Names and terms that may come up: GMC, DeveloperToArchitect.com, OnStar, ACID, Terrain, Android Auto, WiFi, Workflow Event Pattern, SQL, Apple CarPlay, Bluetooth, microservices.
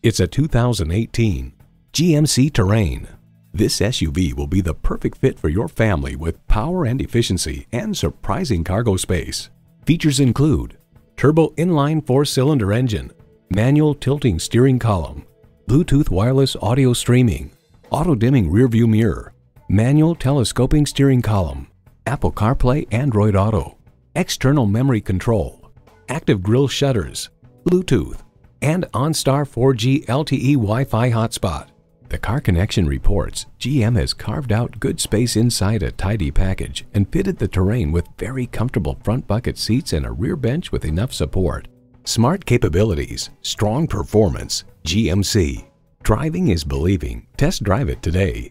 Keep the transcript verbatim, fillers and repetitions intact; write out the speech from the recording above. It's a two thousand eighteen G M C Terrain. This S U V will be the perfect fit for your family with power and efficiency and surprising cargo space. Features include turbo inline four-cylinder engine, manual tilting steering column, Bluetooth wireless audio streaming, auto-dimming rearview mirror, manual telescoping steering column, Apple CarPlay, Android Auto, external memory control, active grille shutters, Bluetooth, and OnStar four G L T E Wi-Fi hotspot. The Car Connection reports G M has carved out good space inside a tidy package and fitted the Terrain with very comfortable front bucket seats and a rear bench with enough support. Smart capabilities, strong performance, G M C. Driving is believing. Test drive it today.